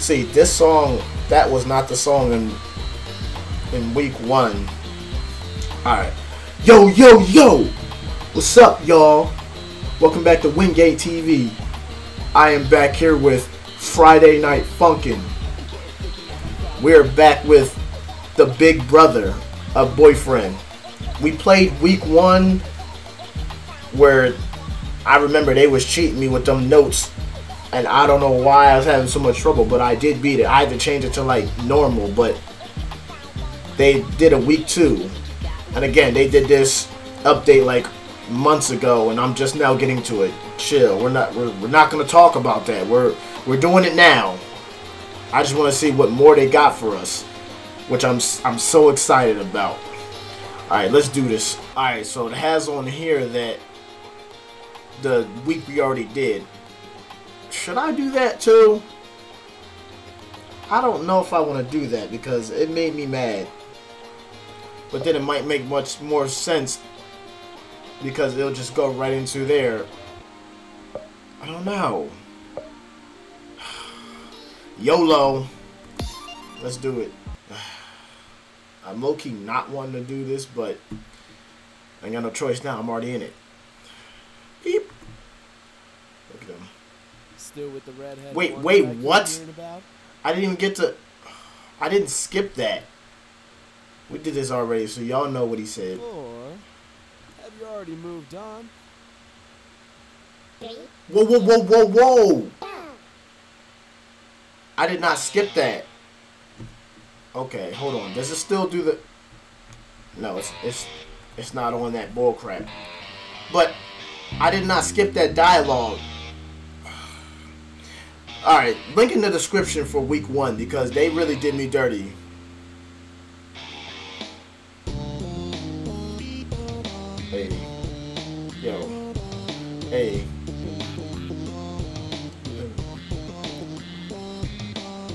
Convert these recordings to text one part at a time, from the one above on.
See, this song, that was not the song in week one. Alright. Yo, yo, yo! What's up, y'all? Welcome back to Wingate TV. I am back here with Friday Night Funkin'. We're back with the big brother of Boyfriend. We played week one where I remember they was cheating me with them notes. And I don't know why I was having so much trouble, but I did beat it. I had to change it to like normal, but they did a week two. And again, they did this update like months ago, and I'm just now getting to it. Chill. We're not gonna talk about that. We're doing it now. I just want to see what more they got for us, which I'm so excited about. All right, let's do this. All right, so it has on here that the week we already did. Should I do that too? I don't know if I want to do that because it made me mad. But then it might make much more sense because it'll just go right into there. I don't know. YOLO. Let's do it. I'm low-key not wanting to do this, but I ain't got no choice now. I'm already in it. Beep. Look at him. Still with the redhead. Wait, what? I didn't even get to. I didn't skip that. We did this already, so y'all know what he said. Or have you already moved on? Whoa, whoa, whoa, whoa, whoa! I did not skip that. Okay, hold on. Does it still do the? No, it's not on that bullcrap. But I did not skip that dialogue. Alright, link in the description for week one because they really did me dirty. Hey. Yo. Hey.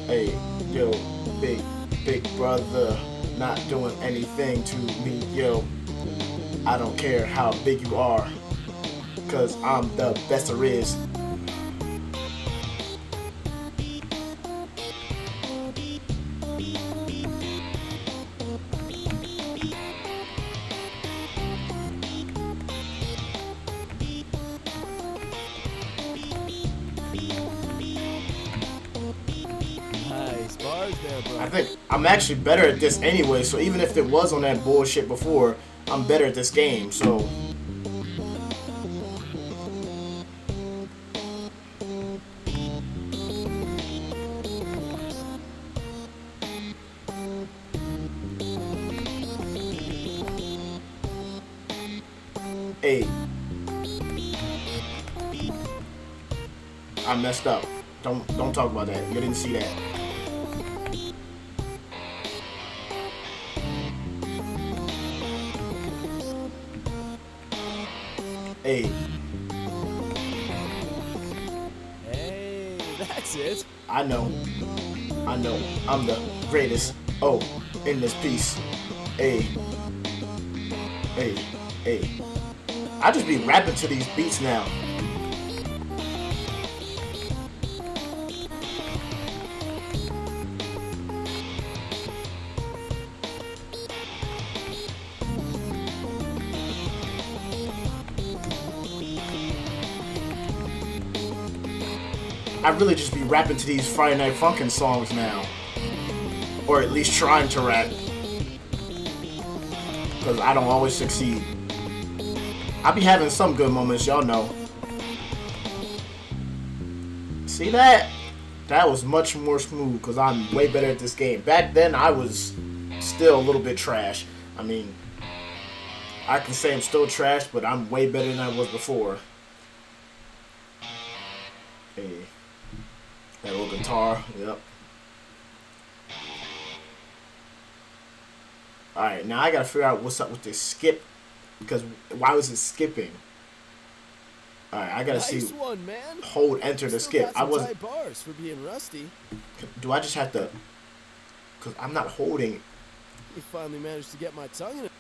Hey. Yo. Big brother not doing anything to me, yo. I don't care how big you are because I'm the best there is. I think I'm actually better at this anyway, so even if it was on that bullshit before, I'm better at this game, so. Hey. I messed up. Don't talk about that. You didn't see that. Hey, that's it. I know, I'm the greatest. Oh, in this piece. Hey. I just be rapping to these beats now. I really just be rapping to these Friday Night Funkin' songs now. Or at least trying to rap. Because I don't always succeed. I be having some good moments, y'all know. See that? That was much more smooth because I'm way better at this game. Back then, I was still a little bit trash. I mean, I can say I'm still trash, but I'm way better than I was before. Hey. That little guitar, yep. Alright, now I gotta figure out what's up with this skip. Because why was it skipping? Alright, I gotta see. Hold enter to skip. I wasn't. Do I just have to because I'm not holding it. You finally managed to get my tongue in it.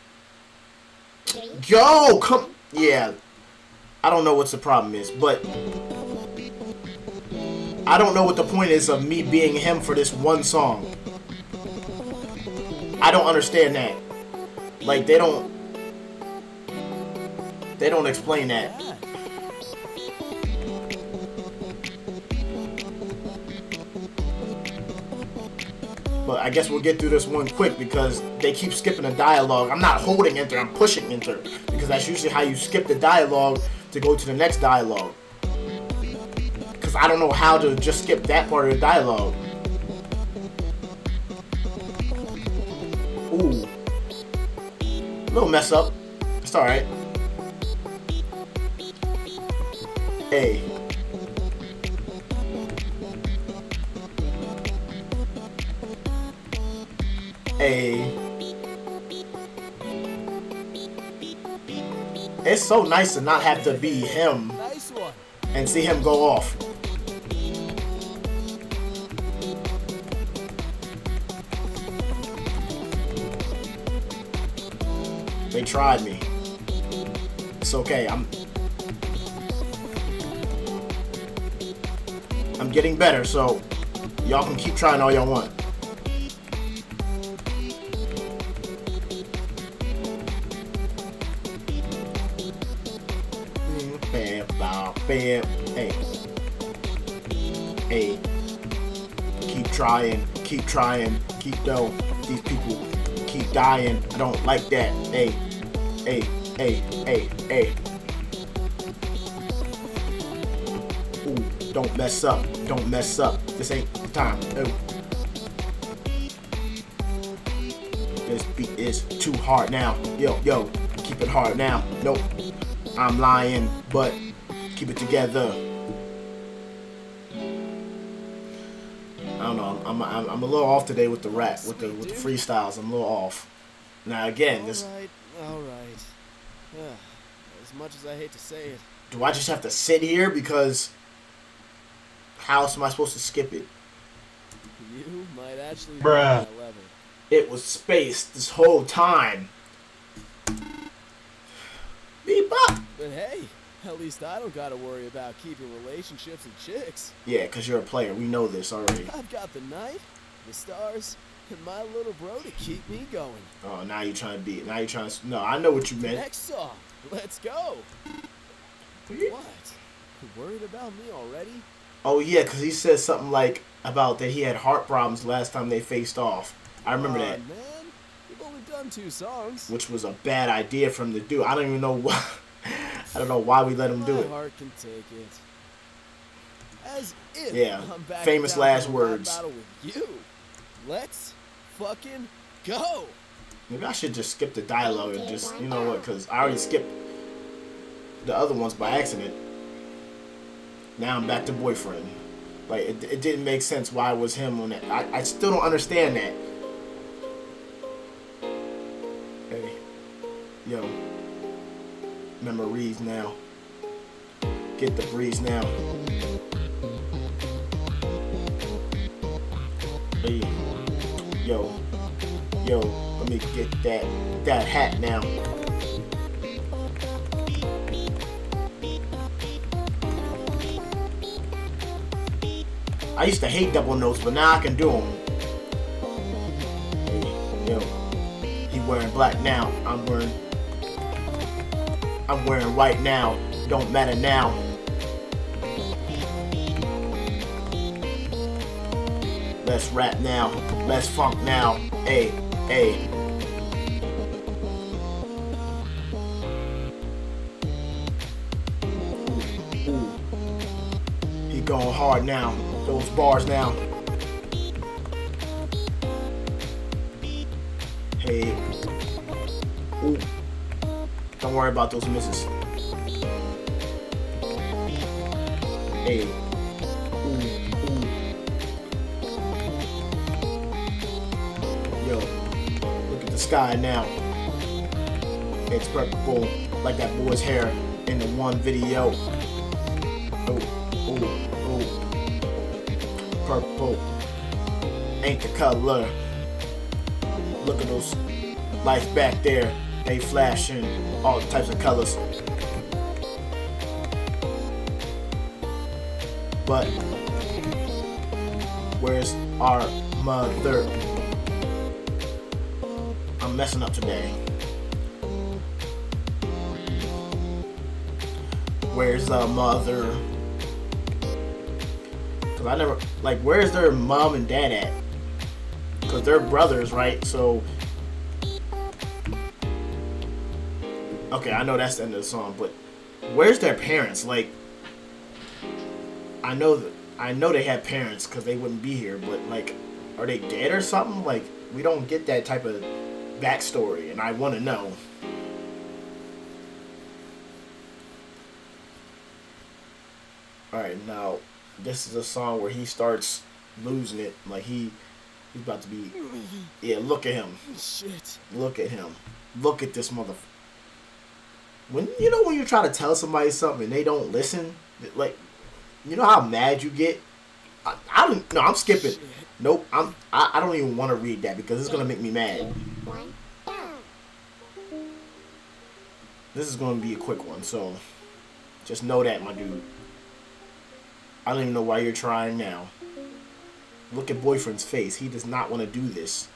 Yo, come. Yeah. I don't know what the problem is, but I don't know what the point is of me being him for this one song. I don't understand that. Like, they don't explain that. But I guess we'll get through this one quick because they keep skipping the dialogue. I'm not holding enter, I'm pushing enter. Because that's usually how you skip the dialogue to go to the next dialogue. Because I don't know how to just skip that part of the dialogue. Ooh. Little mess up. It's alright. Hey. Hey. It's so nice to not have to be him and see him go off. They tried me. It's okay. I'm getting better, so y'all can keep trying all y'all want. Bam. Hey. Hey. Keep trying. Keep trying. Keep going. These people keep dying. I don't like that. Hey. Hey. Hey. Hey. Hey. Ooh. Don't mess up. Don't mess up. This ain't the time. Ooh. This beat is too hard now. Yo. Yo. Keep it hard now. Nope. I'm lying. But keep it together. I don't know. I'm a little off today with the rap, with the freestyles. I'm a little off. Now again, this. All right. Yeah. As much as I hate to say it. Do I just have to sit here because? How else am I supposed to skip it? You might actually. Bruh. It was spaced this whole time. Beep up. But hey. At least I don't gotta worry about keeping relationships and chicks. Yeah, because you're a player. We know this already. I've got the night, the stars, and my little bro to keep me going. Oh, now you're trying to beat it. Now you're trying to... No, I know what you meant. Next song. Let's go. What? Worried about me already? Oh, yeah, because he said something like about that he had heart problems last time they faced off. I remember that. Man, you've only done 2 songs. Which was a bad idea for him to do. I don't even know why... I don't know why we let him do it. My heart can take it. As if yeah, I'm back famous last words. With you. Let's fucking go. Maybe I should just skip the dialogue and just, you know what, because I already skipped the other ones by accident. Now I'm back to boyfriend. Like, it didn't make sense why it was him on that. I still don't understand that. Hey. Yo. Memories now. Get the breeze now. Hey. Yo. Yo. Let me get that hat now. I used to hate double notes, but now I can do them. Hey. Yo. He wearing black now. I'm wearing white now. Don't matter now. Let's rap now. Let's funk now. Hey, hey. He going hard now. Those bars now. Hey. Ooh. Don't worry about those misses. Hey. Ooh, ooh. Yo. Look at the sky now. It's purple like that boy's hair in the one video. Ooh, ooh, ooh. Purple ain't the color. look at those lights back there. They flashing all types of colors. But where's our mother? I'm messing up today. Where's our mother? Cause I never, like, where's their mom and dad at? Cause they're brothers, right? So, okay, I know that's the end of the song, but where's their parents? Like, I know they had parents because they wouldn't be here, but like, are they dead or something? Like, we don't get that type of backstory, and I want to know. All right, now this is a song where he starts losing it. Like he's about to be, yeah. Look at him. Shit. Look at him. Look at this motherfucker. When you know when you try to tell somebody something and they don't listen, like, you know how mad you get. I don't. No, I'm skipping. Nope. I don't even want to read that because it's gonna make me mad. This is gonna be a quick one, so just know that, my dude. I don't even know why you're trying now. Look at boyfriend's face. He does not want to do this.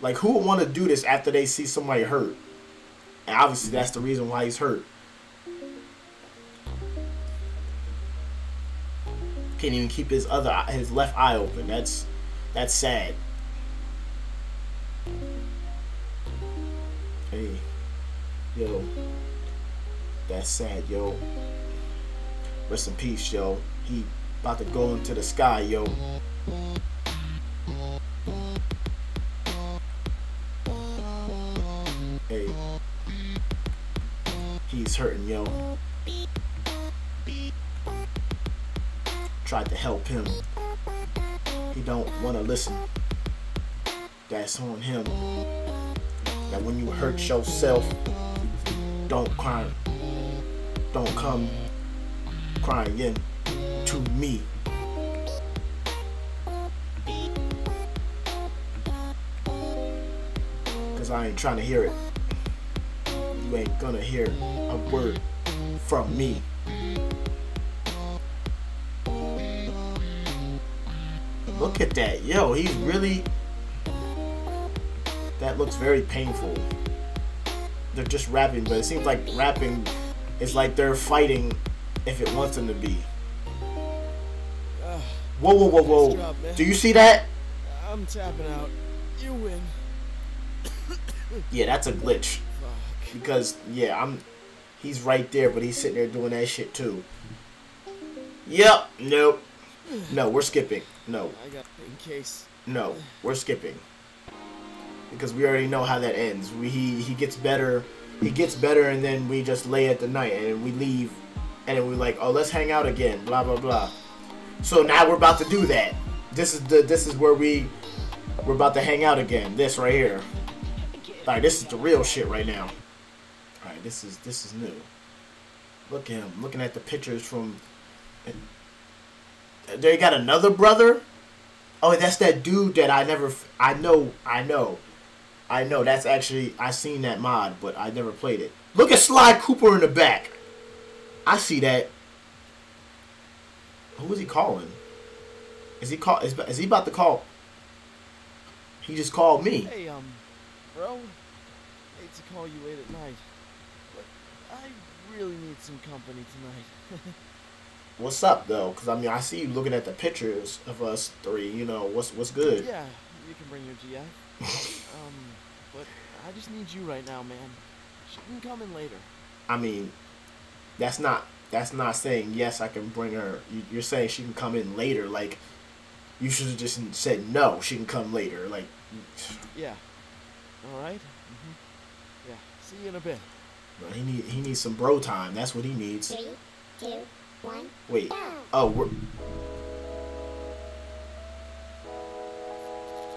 Like, who would want to do this after they see somebody hurt? And obviously, that's the reason why he's hurt. Can't even keep his left eye open. That's sad. Hey, yo, that's sad, yo. Rest in peace, yo. He about to go into the sky, yo. Hey, he's hurting, yo. Tried to help him. He don't want to listen. That's on him. Now when you hurt yourself, don't cry. Don't come crying in to me. Cause I ain't trying to hear it. You ain't gonna hear a word from me. Look at that, yo, he's really, that looks very painful. They're just rapping, but it seems like rapping is like they're fighting if it wants them to be. Whoa, whoa, whoa, whoa. Job, do you see that? I'm tapping out. You win. Yeah, that's a glitch. Fuck. Because, yeah, he's right there, but he's sitting there doing that shit too. Yep, nope. No, we're skipping. No. I got in case. No, we're skipping. Because we already know how that ends. He gets better. He gets better, and then we just lay at the night, and we leave, and then we're like, oh, let's hang out again. Blah blah blah. So now we're about to do that. This is where we're about to hang out again. This right here. All right, this is the real shit right now. All right, this is new. Look at him looking at the pictures from. They got another brother? Oh, that's that dude that I never... I know. That's actually... I seen that mod, but I never played it. Look at Sly Cooper in the back. I see that. Who is he calling? Is he about to call? He just called me. Hey, bro. Hate to call you late at night, but I really need some company tonight. What's up, though? Because, I mean, I see you looking at the pictures of us three. You know, what's good? Yeah, you can bring your GF. But I just need you right now, man. She can come in later. I mean, that's not saying, yes, I can bring her. You're saying she can come in later. Like, you should have just said, no, she can come later. Like, yeah. All right. Mm-hmm. Yeah, see you in a bit. He needs some bro time. That's what he needs. 3, 2... Wait. Oh,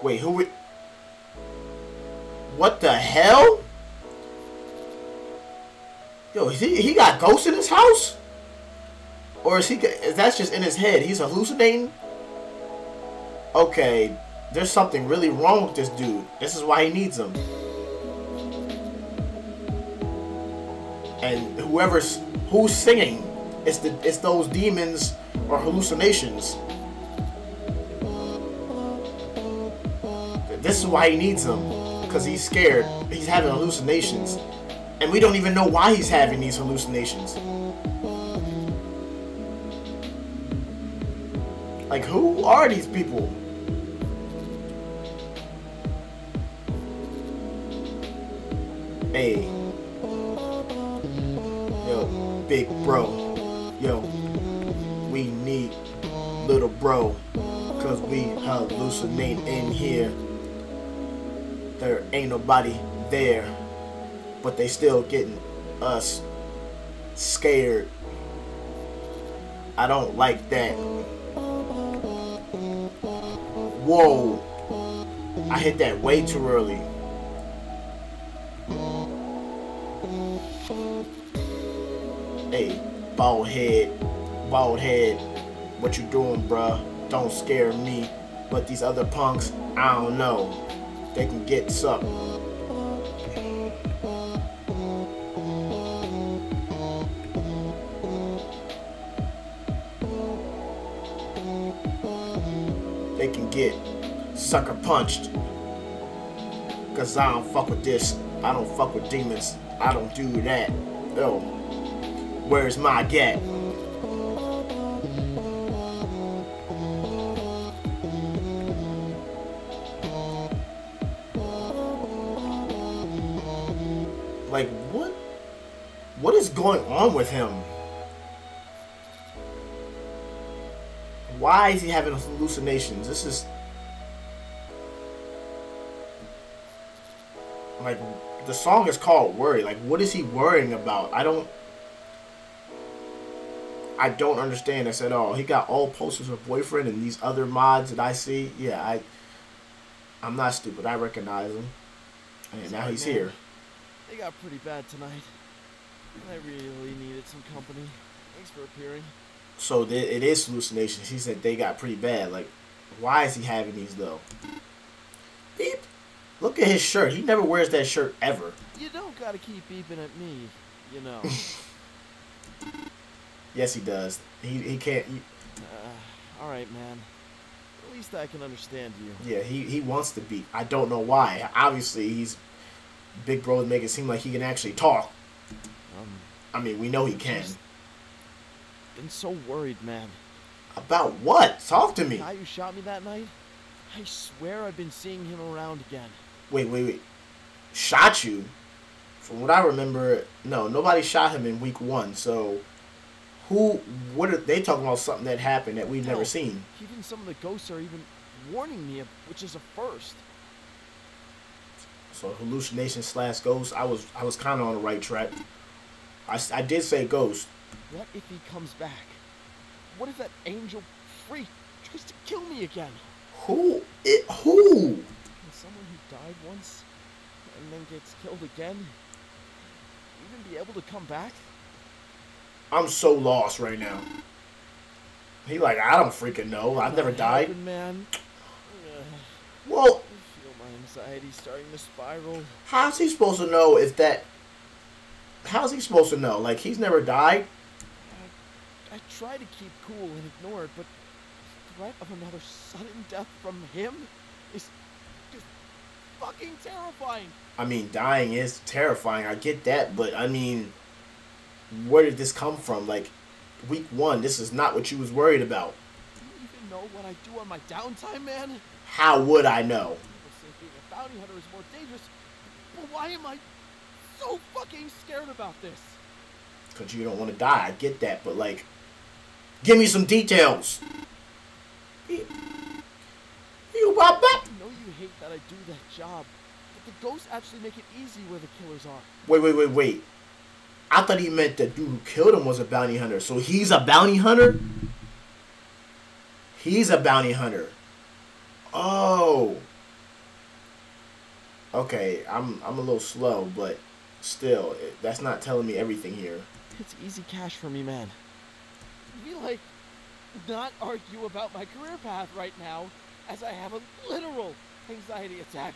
wait, who we... What the hell? Yo, he got ghosts in his house? Or is that's just in his head? He's hallucinating? Okay, There's something really wrong with this dude. This is why he needs him. And who's singing, it's those demons or hallucinations. This is why he needs him, because he's scared. He's having hallucinations, and we don't even know why he's having these hallucinations. Like, who are these people? Hey. Yo, big bro. Yo, we need little bro, cause we hallucinate in here. There ain't nobody there, but they still getting us scared. I don't like that. Whoa, I hit that way too early. Hey, bald head, what you doing, bruh? Don't scare me. But these other punks, I don't know. They can get something. They can get sucker punched. Cause I don't fuck with this. I don't fuck with demons. I don't do that. Yo, where's my gap? Like, what is going on with him? Why is he having hallucinations? This is like, the song is called Worry. Like, what is he worrying about? I don't understand this at all. He got all posters of boyfriend and these other mods that I see. Yeah, I'm not stupid. I recognize him. And now he's here. They got pretty bad tonight. I really needed some company. Thanks for appearing. So it is hallucinations. He said they got pretty bad. Like, why is he having these though? Beep. Look at his shirt. He never wears that shirt ever. You don't gotta keep beeping at me, you know. Yes, he does. He can't. All right, man. At least I can understand you. Yeah, he wants to beep. I don't know why. Obviously, he's. Big Bro would make it seem like he can actually talk. I mean, we know he can. Been so worried, man. About what? Talk to me. The guy who shot me that night? I swear I've been seeing him around again. Wait. Shot you? From what I remember, no, nobody shot him in week 1. So, what are they talking about? Something that happened that we've never seen. Even some of the ghosts are even warning me, which is a first. So hallucination / ghost. I was kind of on the right track. I did say ghost. What if he comes back? What if that angel freak tries to kill me again? Who? Someone who died once and then gets killed again. Even be able to come back? I'm so lost right now. He like, I don't freaking know. I've never died. Man. Well. Anxiety starting to spiral. How's he supposed to know if that... How's he supposed to know? Like, he's never died? I try to keep cool and ignore it, but the threat of another sudden death from him is just fucking terrifying. I mean, dying is terrifying. I get that, but I mean, where did this come from? Like, week 1, this is not what you was worried about. Do you even know what I do on my downtime, man? How would I know? Bounty hunter is more dangerous, but why am I so fucking scared about this? Because you don't want to die, I get that, but like, give me some details. You bop bop. I know you hate that I do that job, but the ghosts actually make it easy where the killers are. Wait. I thought he meant the dude who killed him was a bounty hunter, so he's a bounty hunter? He's a bounty hunter. Oh. Okay, I'm a little slow, but still, that's not telling me everything here. It's easy cash for me, man. We like not argue about my career path right now. as I have a literal anxiety attack.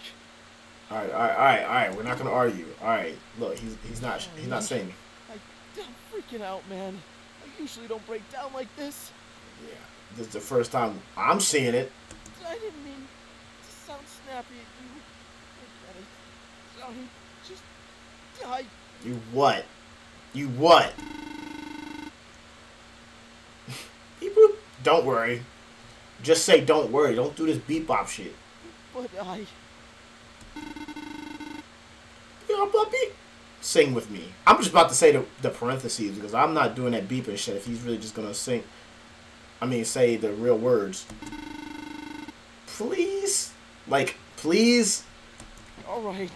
All right. We're not gonna argue. All right. Look, he's not saying. I'm freaking out, man. I usually don't break down like this. Yeah, this is the first time I'm seeing it. I didn't mean to sound snappy at you. Johnny just died. You what? You what? Beep boop. Don't worry. Just say don't worry. Don't do this bebop shit. But I. Sing with me. I'm just about to say the parentheses because I'm not doing that beeping shit if he's really just gonna sing. I mean, say the real words. Please? Like, please? Alright.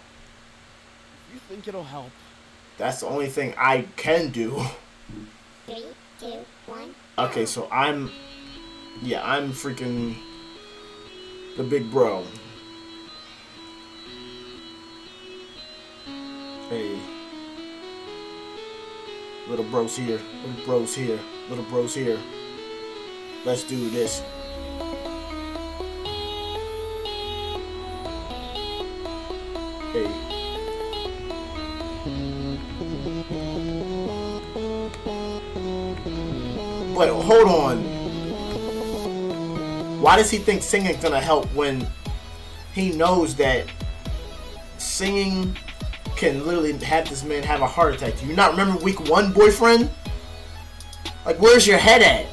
You think it'll help? That's the only thing I can do. 3, 2, 1. Okay, so I'm freaking the big bro. Hey. Little bros here, little bros here, little bros here. Let's do this. Hey. Wait, hold on. Why does he think singing's gonna help when he knows that singing can literally have this man have a heart attack? Do you not remember week 1, boyfriend? Like, where's your head at?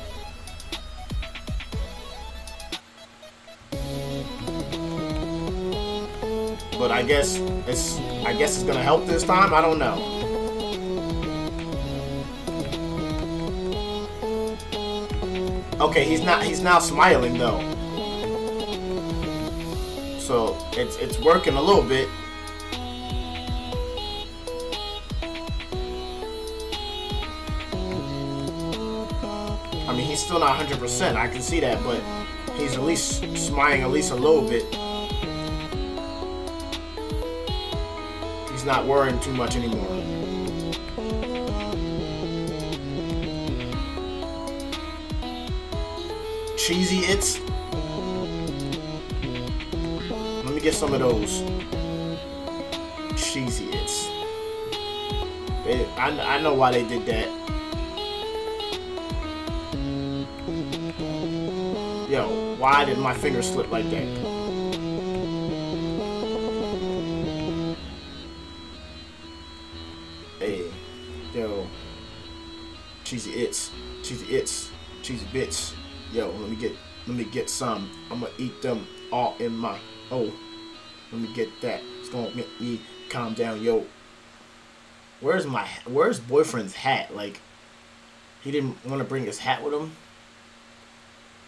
But I guess it's gonna help this time. I don't know. Okay, he's now smiling though, so it's working a little bit. I mean, he's still not 100%, I can see that, but he's at least smiling at least a little bit. He's not worrying too much anymore. Cheesy It's. Let me get some of those. Cheesy It's. I know why they did that. Yo, why did my finger slip like that? Hey, yo. Cheesy It's. Cheesy It's. Cheesy Bits. Yo, let me get some. I'ma eat them all in my oh. Let me get that. It's gonna make me calm down, yo. Where's boyfriend's hat? Like, he didn't wanna bring his hat with him?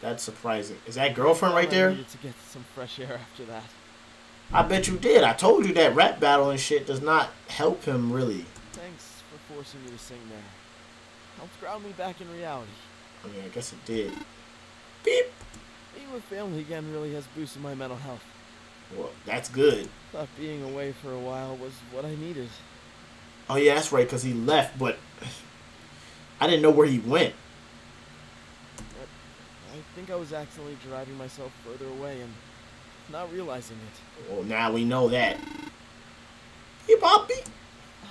That's surprising. Is that girlfriend right there? I needed to get some fresh air after that. I bet you did. I told you that rap battle and shit does not help him really. Thanks for forcing me to sing there. Helped ground me back in reality. I mean, I guess it did. Beep. Being with family again really has boosted my mental health. Well, that's good. I thought being away for a while was what I needed. Oh yeah, that's right, because he left, but I didn't know where he went. I think I was accidentally driving myself further away and not realizing it. Well, now we know that. Hey, Bobby.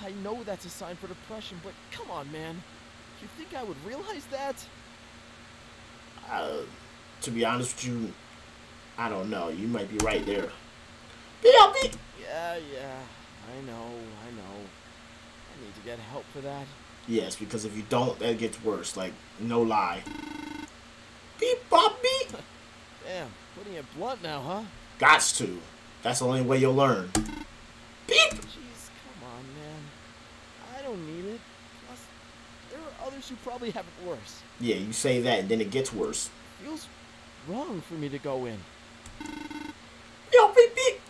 I know that's a sign for depression, but come on, man. You think I would realize that? To be honest with you, I don't know. You might be right there. Bobby. Yeah. I know. I need to get help for that. Yes, because if you don't, that gets worse. Like, no lie. Beep, bop, beep. Damn, putting it blunt now, huh? Gots to. That's the only way you'll learn. Beep! Jeez, come on, man. I don't need it. Plus, there are others who probably have it worse. Yeah, you say that and then it gets worse. Feels wrong for me to go in. Yo, beep, beep.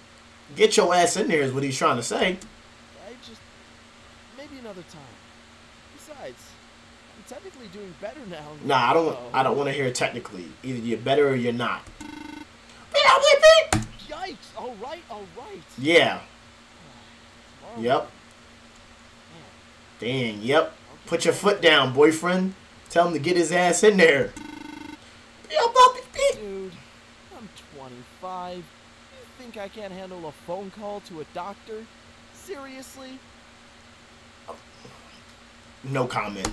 Get your ass in there is what he's trying to say. I just... maybe another time. Besides... technically doing better now. Nah, I don't want to hear technically. Either you're better or you're not. Yikes! All right. Yeah. Yep. Dang. Yep. Okay. Put your foot down, boyfriend. Tell him to get his ass in there. Dude, I'm 20. 25. You think I can't handle a phone call to a doctor? Seriously? No comment.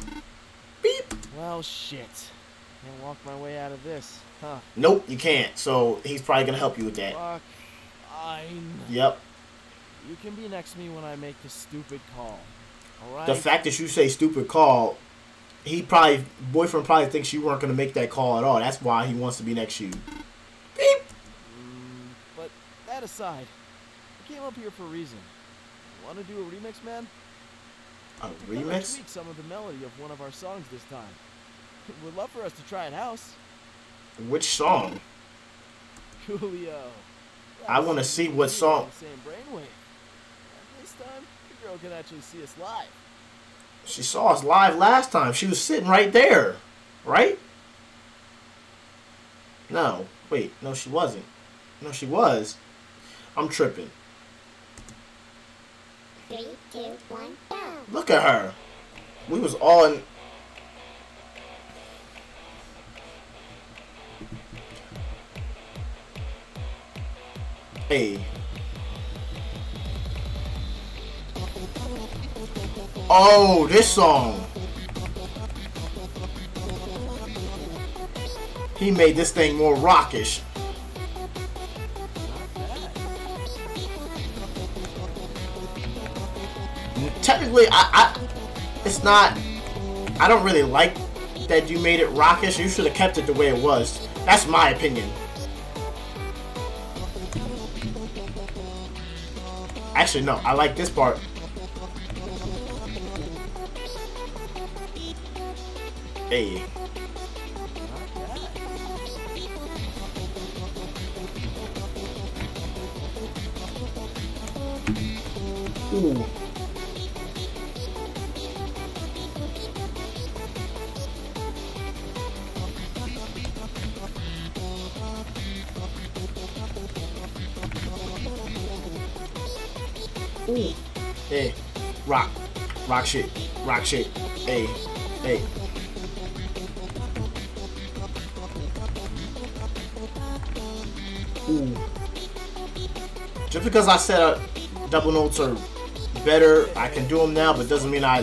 Beep. Well, shit. Can't walk my way out of this, huh? Nope, you can't. So he's probably gonna help you with that. Fuck. Yep. You can be next to me when I make this stupid call. All right. The fact that you say stupid call, he probably boyfriend probably thinks you weren't gonna make that call at all. That's why he wants to be next to you. Beep. But that aside, I came up here for a reason. Want to do a remix, man? A remix? Tweak some of the melody of one of our songs this time. Would love for us to try it house. Which song? Coolio. I want to see what song. This time, the girl can actually see us live. She saw us live last time. She was sitting right there, right? No, wait, no, she wasn't. No, she was. I'm tripping. 3, 2, 1, go. Look at her. We was all in. Hey. Oh, this song. He made this thing more rockish. Technically, it's not. I don't really like that you made it rockish. You should have kept it the way it was. That's my opinion. Actually, no. I like this part. Hey. Ooh. Ooh. Hey, rock, rock shit, hey, hey. Ooh. Just because I said double notes are better, I can do them now, but doesn't mean I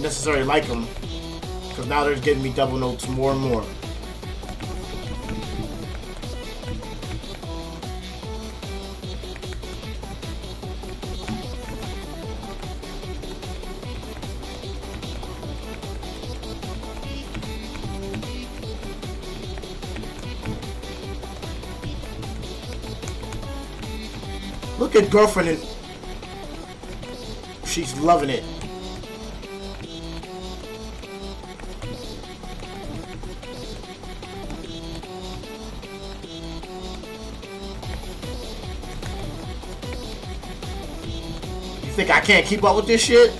necessarily like them. Because now they're giving me double notes more and more. Look at girlfriend, and she's loving it. You think I can't keep up with this shit?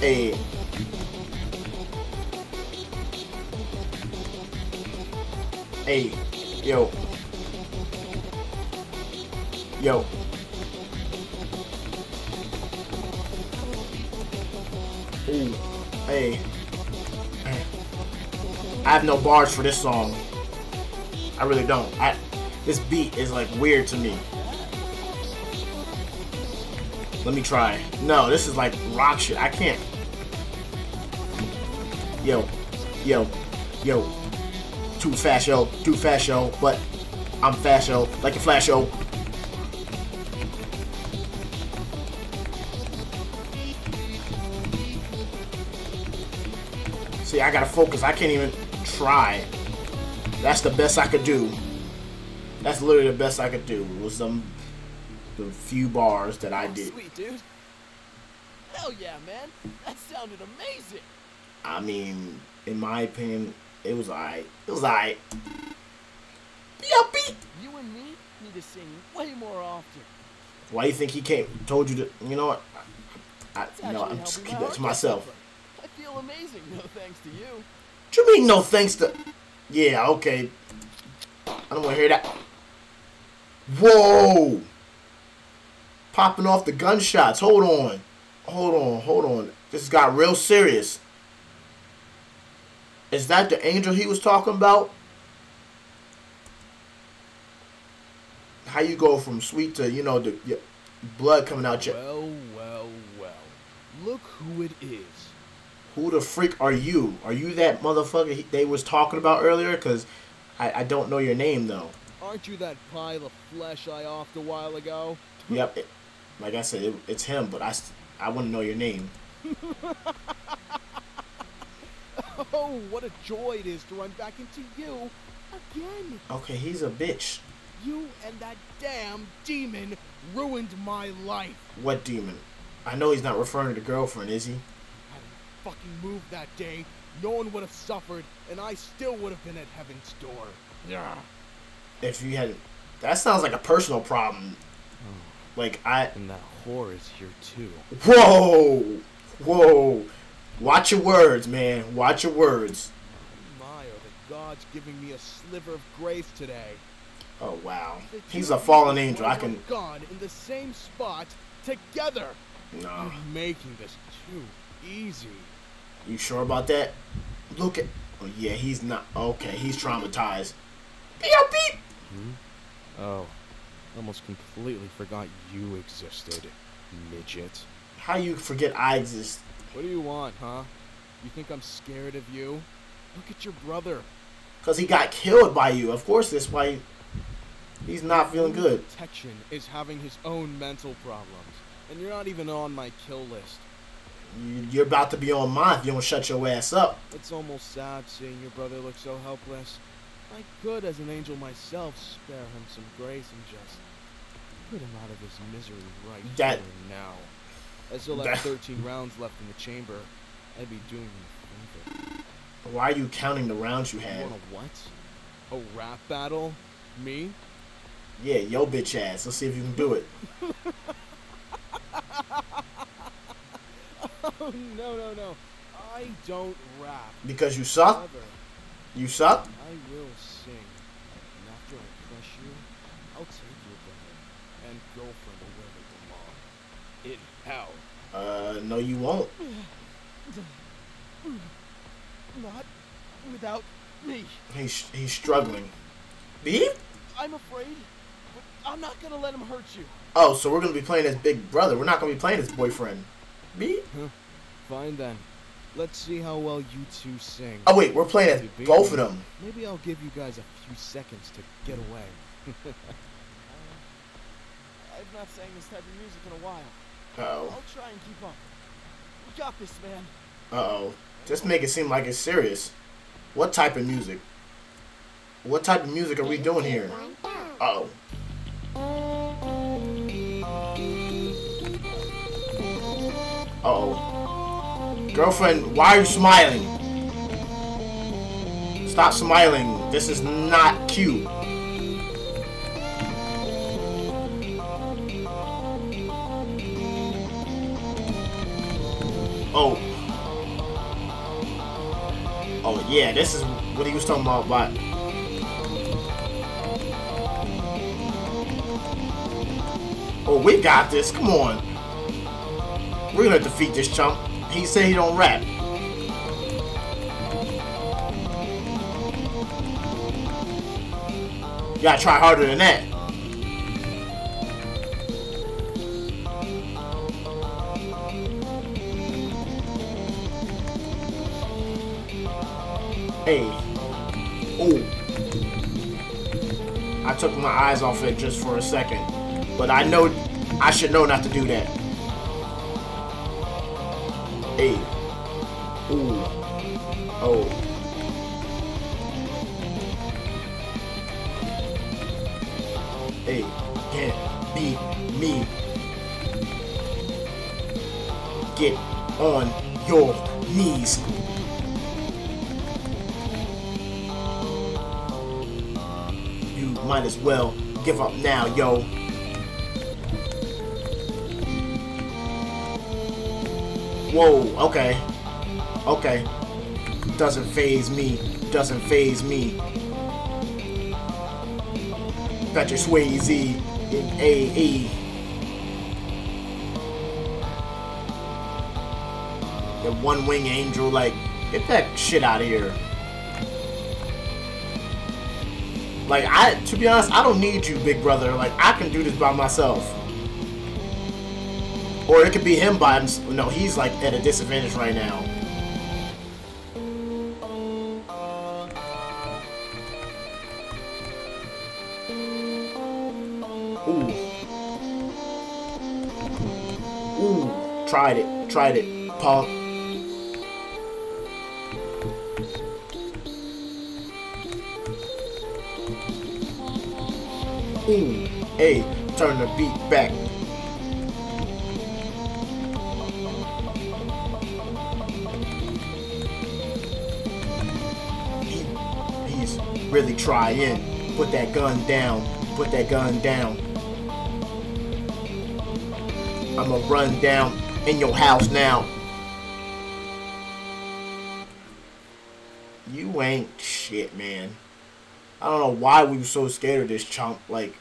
Hey. Hey, yo, yo. Ooh, hey. I have no bars for this song. I really don't. This beat is like weird to me. Let me try. No, this is like rock shit. I can't. Yo, yo, yo. Too fast, yo, but I'm fast, yo, like a flash, yo. See, I gotta focus. I can't even try. That's the best I could do. That's literally the best I could do. It was the few bars that I did. Sweet, dude. Hell yeah, man. That sounded amazing. I mean, in my opinion, it was alright. It was alright. You and me need to sing way more often. Why do you think he came? Told you to. You know what? No, I'm just keeping that to myself. I feel amazing. No thanks to you. What you mean no thanks to? Yeah, okay. I don't want to hear that. Whoa! Popping off the gunshots. Hold on. Hold on. Hold on. This got real serious. Is that the angel he was talking about? How you go from sweet to, you know, the blood coming out your... Well, well, well. Look who it is. Who the freak are you? Are you that motherfucker they was talking about earlier? Because I don't know your name, though. Aren't you that pile of flesh I offed a while ago? Yep. Like I said, it's him, but I wouldn't know your name. Oh, what a joy it is to run back into you again. Okay, he's a bitch. You and that damn demon ruined my life. What demon? I know he's not referring to the girlfriend, is he? I fucking moved that day. No one would have suffered, and I still would have been at heaven's door. Yeah. If you hadn't... That sounds like a personal problem. Oh. Like, And that whore is here, too. Whoa! Whoa! Watch your words, man. Watch your words. Oh my, are the gods giving me a sliver of grace today? Oh, wow. He's a fallen angel. I can... gone in the same spot together. No. You're making this too easy. You sure about that? Look at... Oh, yeah, he's not... Okay, he's traumatized. Beep! Oh, almost completely forgot you existed, midget. How you forget I exist? What do you want, huh? You think I'm scared of you? Look at your brother. Because he got killed by you. Of course, that's why... He's not feeling good. Protection is having his own mental problems, and you're not even on my kill list. You're about to be on mine if you don't shut your ass up. It's almost sad seeing your brother look so helpless. I could, as an angel myself, spare him some grace and just put him out of his misery right here and now. I still have 13 rounds left in the chamber. I'd be doing him a favor. Why are you counting the rounds you had? You want a what? A rap battle? Me? Yeah, yo bitch ass. Let's see if you can do it. Oh, no. I don't rap. Because you suck? However, you suck? I will sing. And after I crush you, I'll take your brother and girlfriend away tomorrow. In hell. No you won't. Not without me. He's struggling. Me? I'm afraid. I'm not gonna let him hurt you. Oh, so we're gonna be playing his big brother. We're not gonna be playing his boyfriend. Me? Fine then. Let's see how well you two sing. Oh wait, we're playing as both of them. Maybe I'll give you guys a few seconds to get away. I've not sang this type of music in a while. Uh-oh. I'll try and keep up. We got this, man. Uh-oh. Just make it seem like it's serious. What type of music? What type of music are we doing here? Uh-oh. Uh-oh. Girlfriend, why are you smiling? Stop smiling. This is not cute. Oh. Oh, yeah, this is what he was talking about, but... Oh, we got this. Come on. We're going to defeat this chump. He said he don't rap. You gotta try harder than that. Hey. Oh. I took my eyes off it just for a second. But I know, I should know not to do that. Hey. Ooh. Oh. Hey. Can't be me. Get on your knees. You might as well give up now, yo. Whoa, okay. Okay. Doesn't faze me. Doesn't faze me. Bet your Swayze in AE. The one wing angel, like, get that shit out of here. Like, to be honest, I don't need you, big brother. Like, I can do this by myself. Or it could be him by himself. No, he's, like, at a disadvantage right now. Ooh. Ooh. Tried it. Tried it. Punk. Hey, turn the beat back. He's really trying. Put that gun down. Put that gun down. I'ma run down in your house now. You ain't shit, man. I don't know why we were so scared of this chump, like,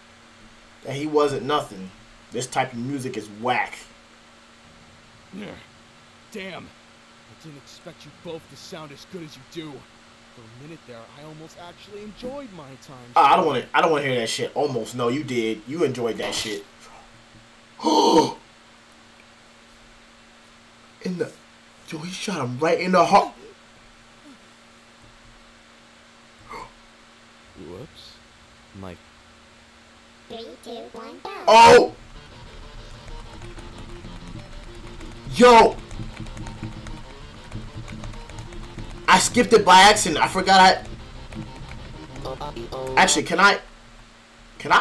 that he wasn't nothing. This type of music is whack. Yeah. Damn. I didn't expect you both to sound as good as you do. For a minute there, I almost actually enjoyed my time. I don't want to hear that shit. Almost. No, you did. You enjoyed that shit. Yo, he shot him right in the heart. Whoops. My 3, 2, 1, go. Oh! Yo! I skipped it by accident. I forgot Actually, can I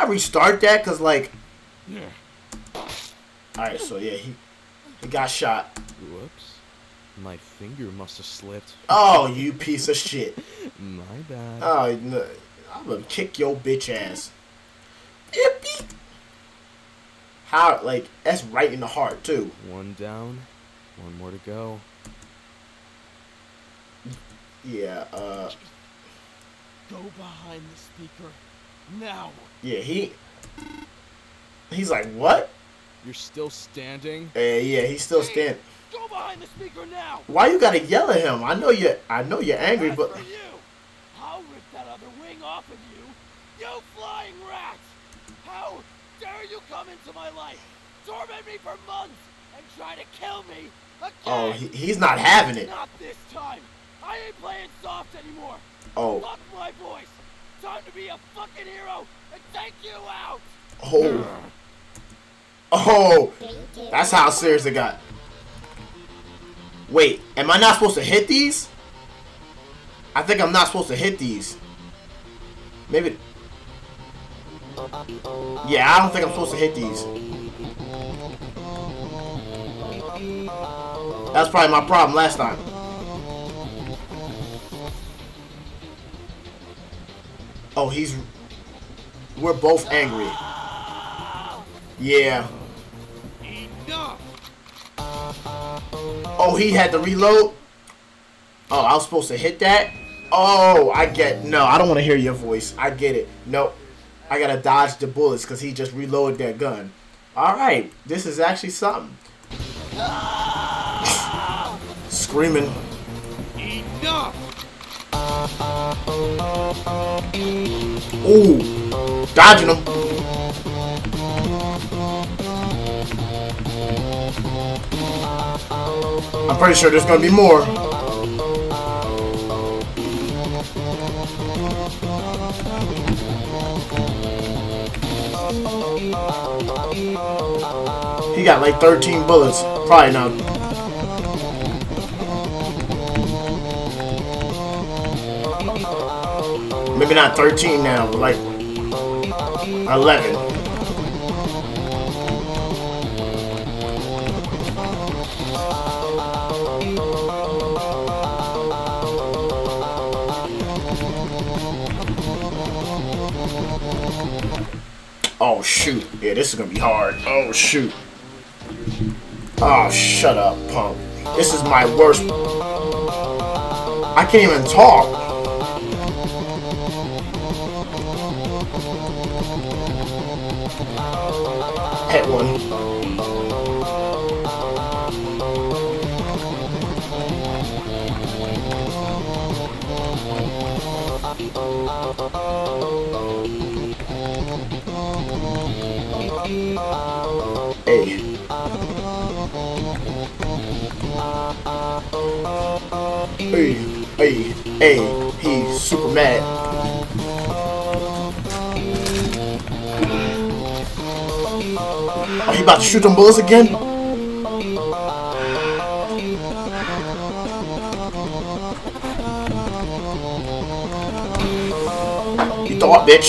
restart that? Cause like... Yeah. Alright, so yeah, he got shot. Whoops. My finger must have slipped. Oh, you piece of shit. My bad. Oh, no. I'm gonna kick your bitch ass. How, like, that's right in the heart, too. One down, one more to go. Yeah, go behind the speaker now. Yeah, he's like, what? You're still standing? Yeah, he's still standing. Go behind the speaker now. Why you gotta yell at him? I know you're angry, but... that other wing off of you, you flying rat! How dare you come into my life, torment me for months, and try to kill me again? Oh, he's not having it. Not this time. I ain't playing soft anymore. Oh. Fuck my voice. Time to be a fucking hero and take you out. Oh. Oh. That's how serious it got. Wait, am I not supposed to hit these? I think I'm not supposed to hit these. Maybe. Yeah, I don't think I'm supposed to hit these. That's probably my problem last time. Oh, he's... We're both angry. Yeah. Oh, he had to reload? Oh, I was supposed to hit that? Oh, I get... No, I don't want to hear your voice. I get it. No, I gotta dodge the bullets because he just reloaded that gun. Alright, this is actually something. Screaming. Enough! Ooh, dodging him. I'm pretty sure there's gonna be more. He got like 13 bullets, probably not. Maybe not 13 now, but like 11. Oh shoot. Yeah, this is gonna be hard. Oh shoot. Oh, shut up, punk. This is my worst. I can't even talk. Hit one. Hey, he's super mad. Are you about to shoot them bullets again? You thought, bitch.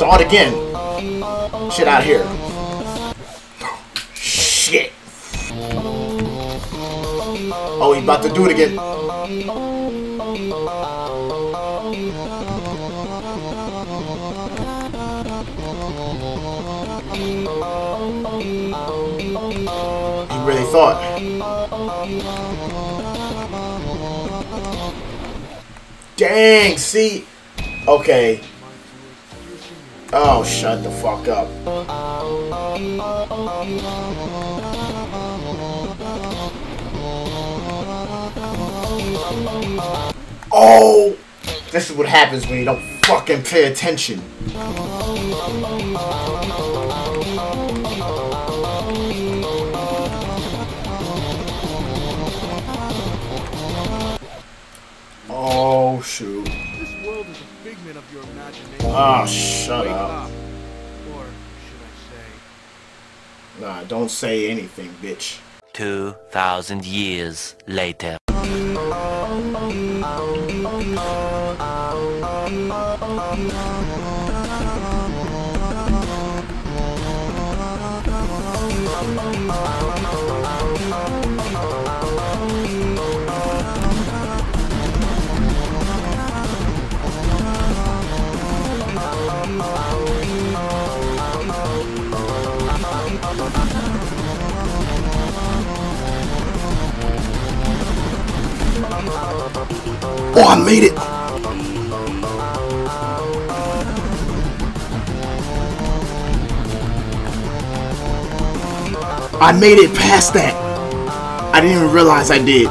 Thought again. Shit out of here. Shit. Oh, he about to do it again. He really thought. Dang, see? Okay. Oh, shut the fuck up. Oh! This is what happens when you don't fucking pay attention. Oh, shoot. Of your imagination. Oh, shut up. Or should I say? Nah, don't say anything, bitch. 2,000 years later. Oh, I made it! I made it past that! I didn't even realize I did.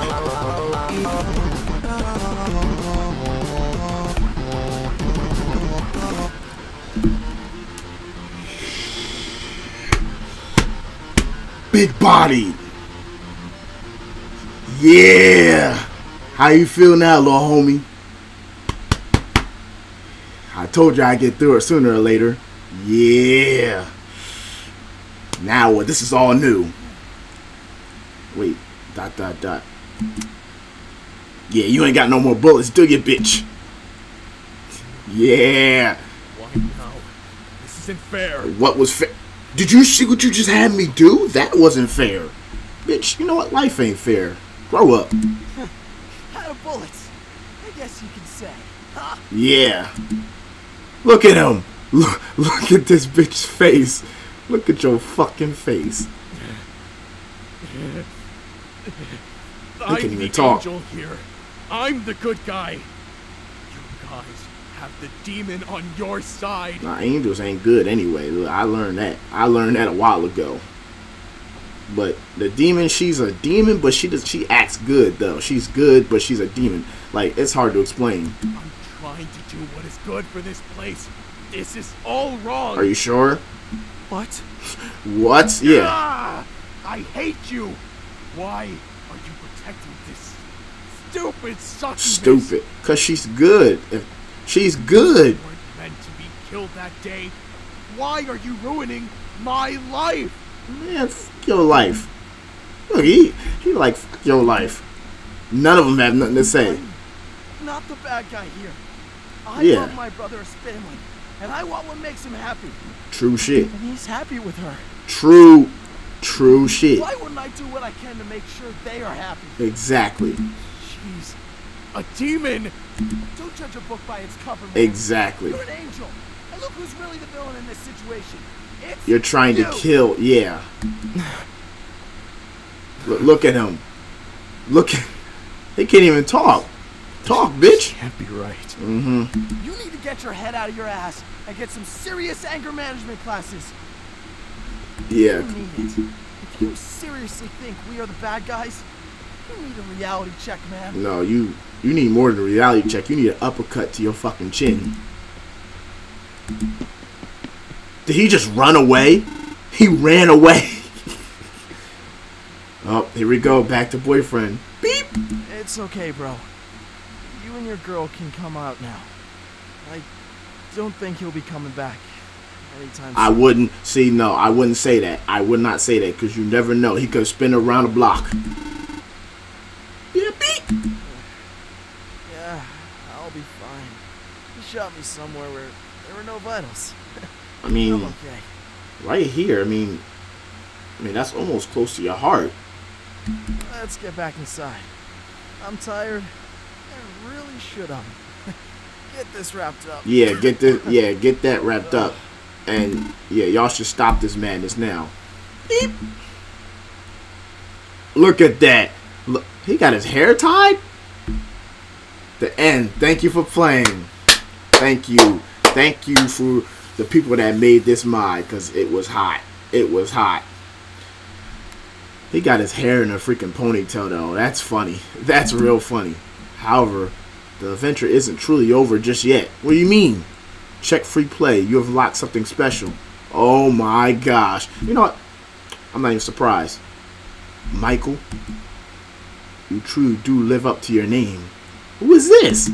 Big body! Yeah! How you feel now, little homie? I told you I'd get through it sooner or later. Yeah. Now what? This is all new. Wait. ... Yeah, you ain't got no more bullets, do you, bitch? Yeah. Why now? This isn't fair. What was fair? Did you see what you just had me do? That wasn't fair. Bitch, you know what? Life ain't fair. Grow up. Bullets, I guess you can say. Huh? Yeah. Look at him. Look at this bitch's face. Look at your fucking face. I can't even talk. Here. I'm the good guy. You guys have the demon on your side. Nah, angels ain't good anyway. I learned that. I learned that a while ago. But the demon, she's a demon, but she acts good though. She's good, but she's a demon. Like, it's hard to explain. I'm trying to do what is good for this place. This is all wrong. Are you sure? What? What? Yeah. Ah, I hate you. Why are you protecting this stupid succubus? Stupid. Cause she's good. If she's good. You weren't meant to be killed that day. Why are you ruining my life? Man, fuck your life. Look, he like, fuck your life. None of them have nothing to say. I'm not the bad guy here. I love my brother's family, and I want what makes him happy. True shit. And he's happy with her. True shit. Why wouldn't I do what I can to make sure they are happy? Exactly. Jeez, a demon. Don't judge a book by its cover, man. Exactly. You're an angel. And look who's really the villain in this situation. You're trying to kill, yeah. Look at him. Look at, he can't even talk. Talk, bitch. You can't be right. Mm-hmm. You need to get your head out of your ass and get some serious anger management classes. Yeah. You need it. If you seriously think we are the bad guys, You need a reality check, man. No, you need more than a reality check. You need an uppercut to your fucking chin. Did he just run away? He ran away. Oh, here we go. Back to boyfriend. Beep. It's okay, bro. You and your girl can come out now. I don't think he'll be coming back anytime soon. I wouldn't. See, no, I wouldn't say that. I would not say that because you never know. He could spin around a block. Yeah, beep. Yeah, I'll be fine. He shot me somewhere where there were no vitals. I mean, I'm okay. Right here. I mean, that's almost close to your heart. Let's get back inside. I'm tired. I really should get this wrapped up. Yeah, get that wrapped up. And yeah, y'all should stop this madness now. Beep. Look at that. Look, he got his hair tied. The end. Thank you for playing. Thank you. Thank you for the people that made this mod, because it was hot. It was hot. He got his hair in a freaking ponytail, though. That's funny. That's real funny. However, the adventure isn't truly over just yet. What do you mean? Check free play. You have locked something special. Oh, my gosh. You know what? I'm not even surprised. Michael, you truly do live up to your name. Who is this?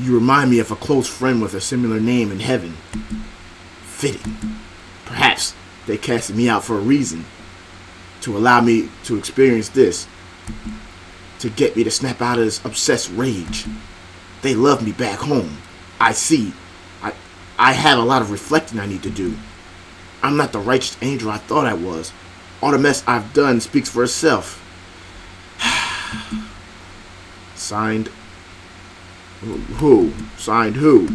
You remind me of a close friend with a similar name in heaven. Fitting. Perhaps they casted me out for a reason. To allow me to experience this, to get me to snap out of this obsessed rage. They love me back home. I see. I have a lot of reflecting I need to do. I'm not the righteous angel I thought I was. All the mess I've done speaks for itself. Signed who? Signed who?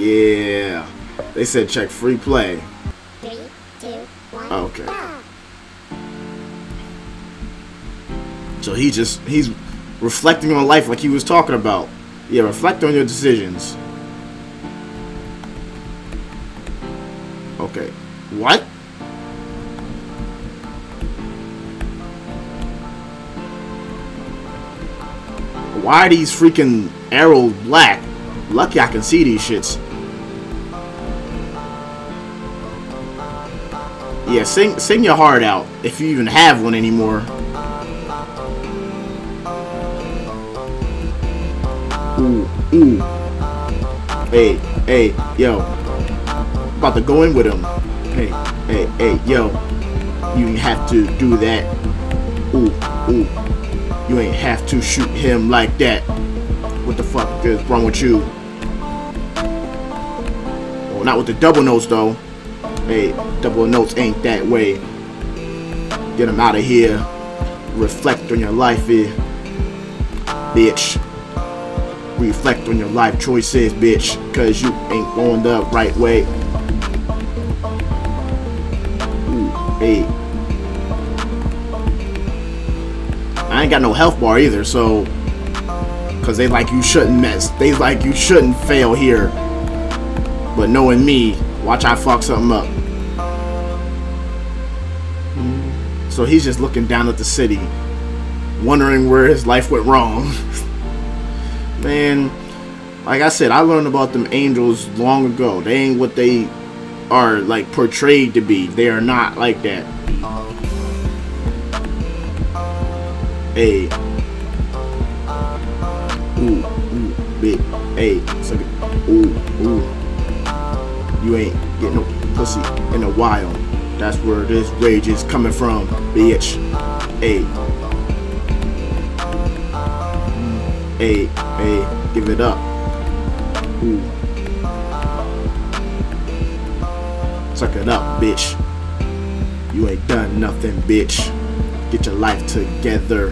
Yeah. They said check free play. 3, 2, 1. Okay. So he's reflecting on life like he was talking about. Yeah, reflect on your decisions. Okay. What? Why are these freaking arrows black? Lucky I can see these shits. Yeah, sing your heart out, if you even have one anymore. Ooh, ooh. Hey, hey, yo. About to go in with him. Hey, hey, hey, yo. You ain't have to do that. Ooh, ooh. You ain't have to shoot him like that. What the fuck is wrong with you? Well, not with the double notes, though. Hey, double notes ain't that way. Get him out of here. Reflect on your life here. Bitch. Reflect on your life choices, bitch. Cause you ain't going the right way. Ooh, hey. I ain't got no health bar either, so. Cause they like you shouldn't mess. They like you shouldn't fail here. But knowing me, watch I fuck something up. So he's just looking down at the city, wondering where his life went wrong. Man, like I said, I learned about them angels long ago. They ain't what they are like portrayed to be. They are not like that. Hey. Ooh, ooh, big. Hey. Ooh, ooh. You ain't getting no pussy in a while. That's where this rage is coming from, bitch. Ayy. Ayy, ayy, give it up. Ooh. Suck it up, bitch. You ain't done nothing, bitch. Get your life together.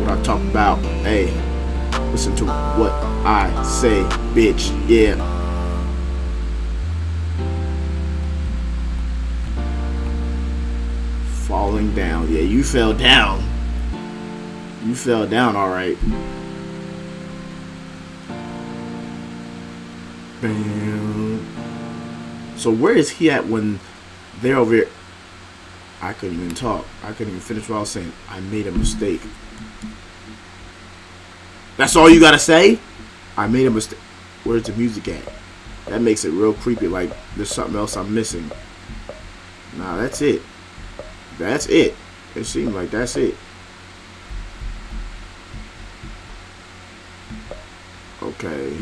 What I talk about, ayy. Listen to what I say, bitch, yeah. Falling down. Yeah, you fell down. You fell down, alright. So where is he at when they're over here? I couldn't even talk. I couldn't even finish what I was saying. I made a mistake. That's all you gotta say? I made a mistake. Where's the music at? That makes it real creepy, like there's something else I'm missing. Nah, that's it. That's it. It seemed like that's it. Okay.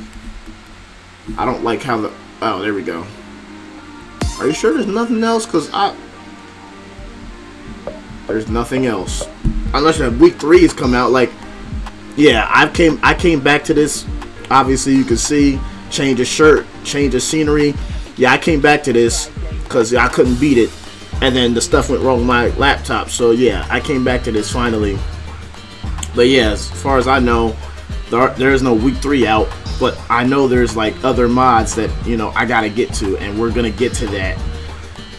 I don't like how the... Oh, there we go. Are you sure there's nothing else? Because I... There's nothing else. Unless week 3 has come out, like... Yeah, I came back to this. Obviously, you can see. Change of shirt. Change of scenery. Yeah, I came back to this because I couldn't beat it. And then the stuff went wrong with my laptop. So, yeah, I came back to this finally. But, yeah, as far as I know... There is no week 3 out, but I know there's like other mods that, you know, I gotta get to, and we're gonna get to that.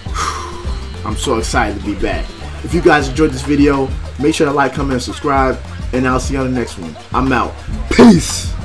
Whew. I'm so excited to be back. If you guys enjoyed this video, make sure to like, comment, and subscribe, and I'll see you on the next one. I'm out. Peace.